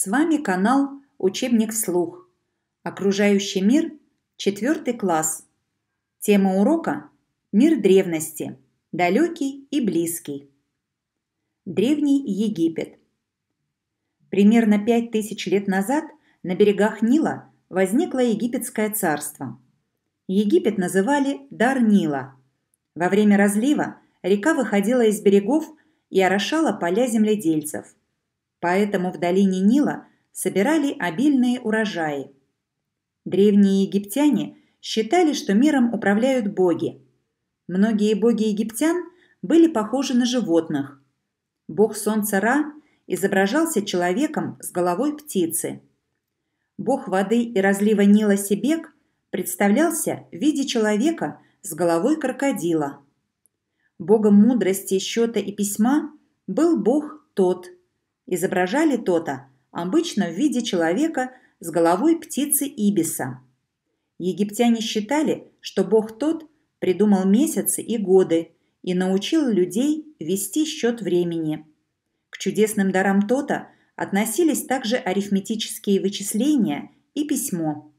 С вами канал «Учебник Вслух». Окружающий мир, 4 класс. Тема урока – мир древности, далекий и близкий. Древний Египет. Примерно 5000 лет назад на берегах Нила возникло Египетское царство. Египет называли Дар Нила. Во время разлива река выходила из берегов и орошала поля земледельцев. Поэтому в долине Нила собирали обильные урожаи. Древние египтяне считали, что миром управляют боги. Многие боги египтян были похожи на животных. Бог солнца Ра изображался человеком с головой птицы. Бог воды и разлива Нила Себек представлялся в виде человека с головой крокодила. Богом мудрости, счета и письма был бог Тот. Изображали Тота обычно в виде человека с головой птицы Ибиса. Египтяне считали, что бог Тот придумал месяцы и годы и научил людей вести счет времени. К чудесным дарам Тота относились также арифметические вычисления и письмо.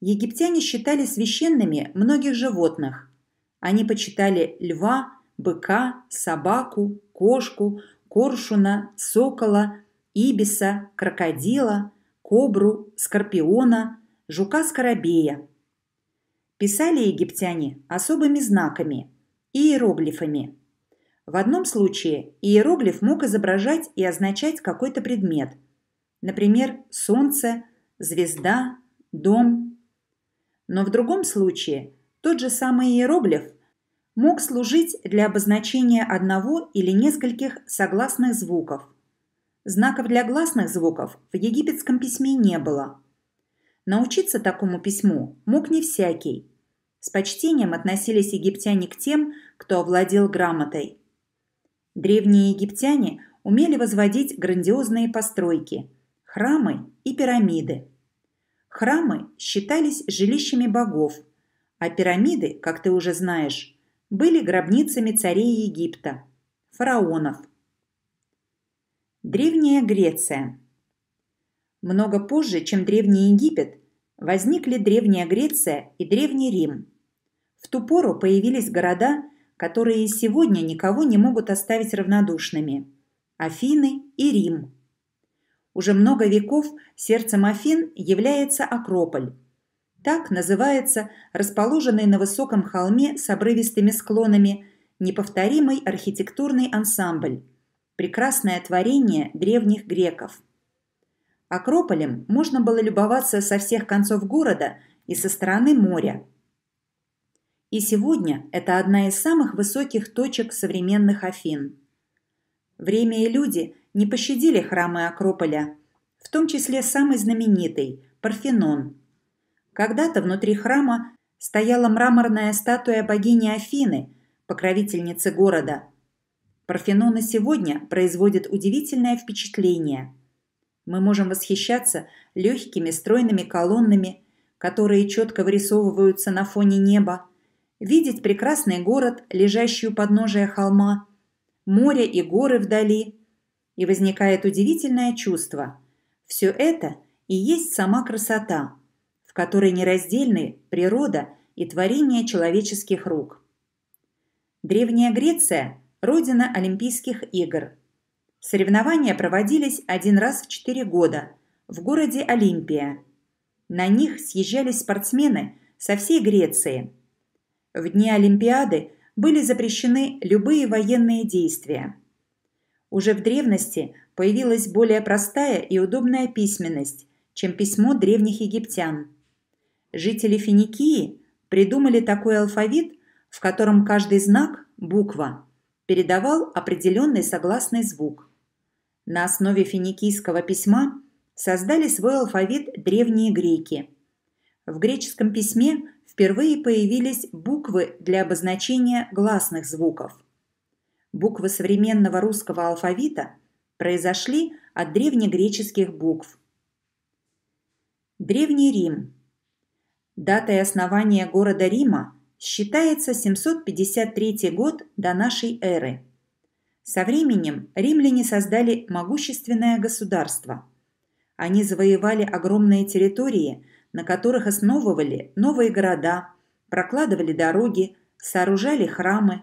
Египтяне считали священными многих животных. Они почитали льва, быка, собаку, кошку, коршуна, сокола, ибиса, крокодила, кобру, скорпиона, жука-скоробея. Писали египтяне особыми знаками – иероглифами. В одном случае иероглиф мог изображать и означать какой-то предмет. Например, солнце, звезда, дом. Но в другом случае тот же самый иероглиф мог служить для обозначения одного или нескольких согласных звуков. Знаков для гласных звуков в египетском письме не было. Научиться такому письму мог не всякий. С почтением относились египтяне к тем, кто овладел грамотой. Древние египтяне умели возводить грандиозные постройки – храмы и пирамиды. Храмы считались жилищами богов, а пирамиды, как ты уже знаешь, были гробницами царей Египта, фараонов. Древняя Греция. Много позже, чем Древний Египет, возникли Древняя Греция и Древний Рим. В ту пору появились города, которые сегодня никого не могут оставить равнодушными – Афины и Рим. Уже много веков сердцем Афин является Акрополь. Так называется расположенный на высоком холме с обрывистыми склонами неповторимый архитектурный ансамбль, прекрасное творение древних греков. Акрополем можно было любоваться со всех концов города и со стороны моря. И сегодня это одна из самых высоких точек современных Афин. Время и люди не пощадили храмы Акрополя, в том числе самый знаменитый – Парфенон. Когда-то внутри храма стояла мраморная статуя богини Афины, покровительницы города. Парфенон и сегодня производит удивительное впечатление. Мы можем восхищаться легкими стройными колоннами, которые четко вырисовываются на фоне неба, видеть прекрасный город, лежащий у подножия холма, море и горы вдали. И возникает удивительное чувство. Все это и есть сама красота, в которой нераздельны природа и творение человеческих рук. Древняя Греция – родина Олимпийских игр. Соревнования проводились один раз в 4 года в городе Олимпия. На них съезжались спортсмены со всей Греции. В дни Олимпиады были запрещены любые военные действия. Уже в древности появилась более простая и удобная письменность, чем письмо древних египтян. Жители Финикии придумали такой алфавит, в котором каждый знак, буква, передавал определенный согласный звук. На основе финикийского письма создали свой алфавит древние греки. В греческом письме впервые появились буквы для обозначения гласных звуков. Буквы современного русского алфавита произошли от древнегреческих букв. Древний Рим. Датой основания города Рима считается 753 год до нашей эры. Со временем римляне создали могущественное государство. Они завоевали огромные территории, на которых основывали новые города, прокладывали дороги, сооружали храмы.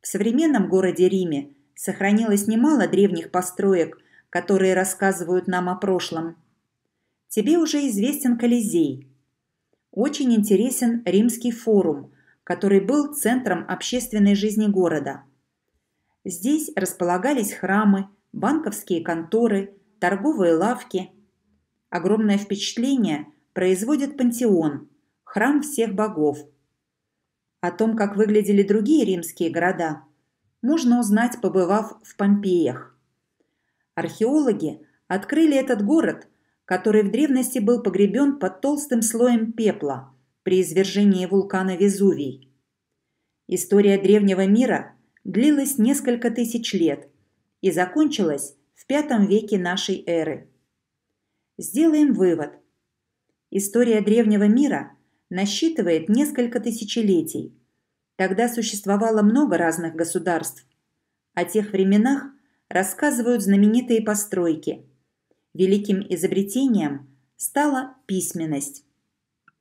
В современном городе Риме сохранилось немало древних построек, которые рассказывают нам о прошлом. Тебе уже известен Колизей. Очень интересен Римский форум, который был центром общественной жизни города. Здесь располагались храмы, банковские конторы, торговые лавки. Огромное впечатление производит Пантеон, храм всех богов. О том, как выглядели другие римские города, можно узнать, побывав в Помпеях. Археологи открыли этот город, который в древности был погребен под толстым слоем пепла при извержении вулкана Везувий. История древнего мира длилась несколько тысяч лет и закончилась в V веке нашей эры. Сделаем вывод. История древнего мира насчитывает несколько тысячелетий. Тогда существовало много разных государств. О тех временах рассказывают знаменитые постройки. Великим изобретением стала письменность.